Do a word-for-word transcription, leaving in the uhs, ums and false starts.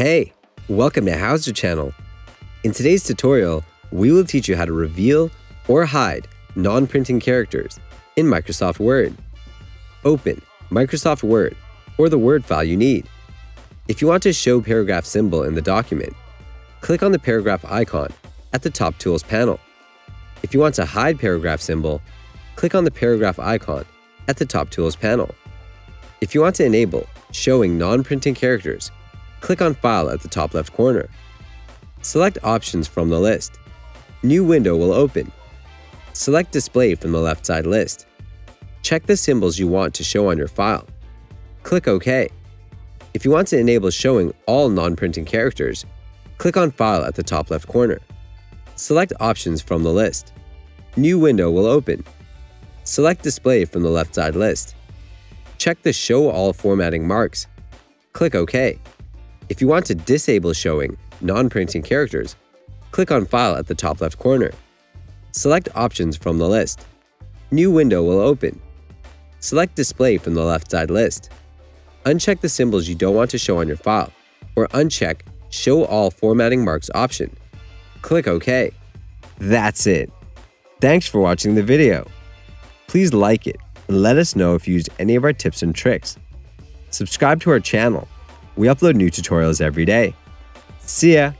Hey, welcome to How's Channel. In today's tutorial, we will teach you how to reveal or hide non-printing characters in Microsoft Word. Open Microsoft Word or the Word file you need. If you want to show paragraph symbol in the document, click on the paragraph icon at the top tools panel. If you want to hide paragraph symbol, click on the paragraph icon at the top tools panel. If you want to enable showing non-printing characters, click on File at the top left corner. Select Options from the list. New window will open. Select Display from the left side list. Check the symbols you want to show on your file. Click OK. If you want to enable showing all non-printing characters, click on File at the top left corner. Select Options from the list. New window will open. Select Display from the left side list. Check the Show All formatting marks. Click OK. If you want to disable showing non-printing characters, click on File at the top left corner. Select Options from the list. New window will open. Select Display from the left side list. Uncheck the symbols you don't want to show on your file, or uncheck Show All formatting marks option. Click OK. That's it. Thanks for watching the video. Please like it and let us know if you used any of our tips and tricks. Subscribe to our channel. We upload new tutorials every day. See ya!